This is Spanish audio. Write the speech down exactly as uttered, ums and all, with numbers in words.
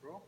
Bro.